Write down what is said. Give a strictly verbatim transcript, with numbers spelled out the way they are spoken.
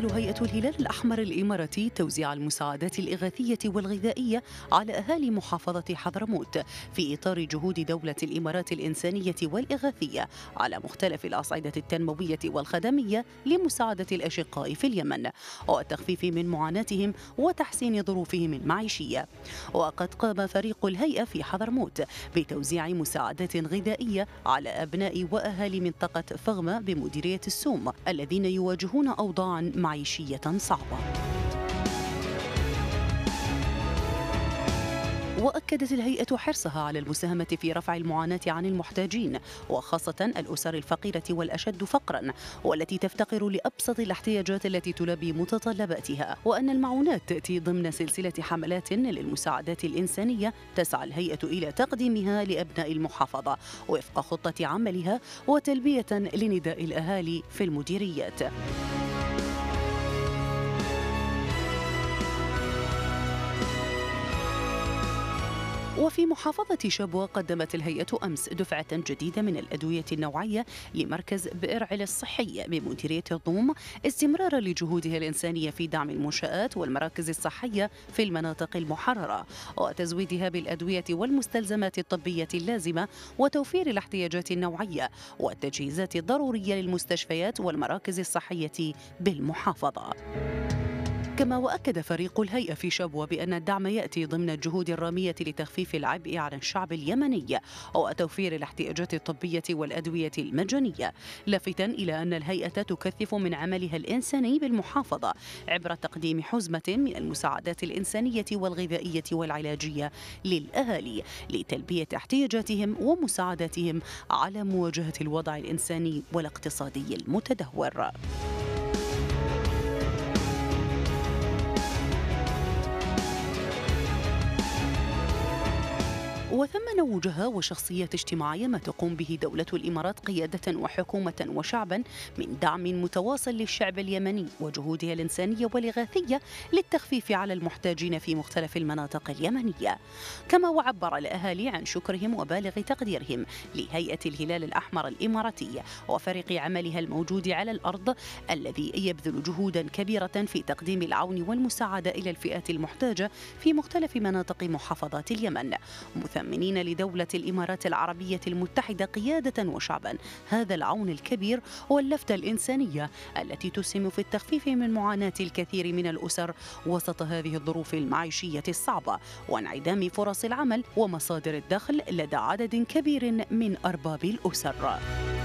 تواصل هيئة الهلال الأحمر الإماراتي توزيع المساعدات الإغاثية والغذائية على أهالي محافظة حضرموت في إطار جهود دولة الإمارات الإنسانية والإغاثية على مختلف الأصعدة التنموية والخدمية لمساعدة الأشقاء في اليمن والتخفيف من معاناتهم وتحسين ظروفهم المعيشية. وقد قام فريق الهيئة في حضرموت بتوزيع مساعدات غذائية على أبناء وأهالي منطقة فغمة بمديرية السوم الذين يواجهون أوضاعا معيشية صعبة. وأكدت الهيئة حرصها على المساهمة في رفع المعاناة عن المحتاجين وخاصة الأسر الفقيرة والأشد فقرا والتي تفتقر لأبسط الاحتياجات التي تلبي متطلباتها، وأن المعونات تأتي ضمن سلسلة حملات للمساعدات الإنسانية تسعى الهيئة إلى تقديمها لأبناء المحافظة وفق خطة عملها وتلبية لنداء الأهالي في المديريات. وفي محافظة شبوة قدمت الهيئة أمس دفعة جديدة من الأدوية النوعية لمركز بئرعل الصحي بمديرية الضوم استمرارا لجهودها الإنسانية في دعم المنشآت والمراكز الصحية في المناطق المحررة وتزويدها بالأدوية والمستلزمات الطبية اللازمة وتوفير الاحتياجات النوعية والتجهيزات الضرورية للمستشفيات والمراكز الصحية بالمحافظة. كما وأكد فريق الهيئة في شبوة بأن الدعم يأتي ضمن الجهود الرامية لتخفيف العبء على الشعب اليمني وتوفير الاحتياجات الطبية والأدوية المجانية، لافتا إلى أن الهيئة تكثف من عملها الإنساني بالمحافظة عبر تقديم حزمة من المساعدات الإنسانية والغذائية والعلاجية للأهالي لتلبية احتياجاتهم ومساعداتهم على مواجهة الوضع الإنساني والاقتصادي المتدهور. وثمن وجهة وشخصية اجتماعية ما تقوم به دولة الإمارات قيادة وحكومة وشعبا من دعم متواصل للشعب اليمني وجهودها الإنسانية والإغاثية للتخفيف على المحتاجين في مختلف المناطق اليمنية. كما وعبر الأهالي عن شكرهم وبالغ تقديرهم لهيئة الهلال الأحمر الإماراتي وفريق عملها الموجود على الأرض الذي يبذل جهودا كبيرة في تقديم العون والمساعدة إلى الفئات المحتاجة في مختلف مناطق محافظات اليمن، مثمنين لدولة الإمارات العربية المتحدة قيادة وشعبا هذا العون الكبير واللفتة الإنسانية التي تسهم في التخفيف من معاناة الكثير من الأسر وسط هذه الظروف المعيشية الصعبة وانعدام فرص العمل ومصادر الدخل لدى عدد كبير من أرباب الأسر.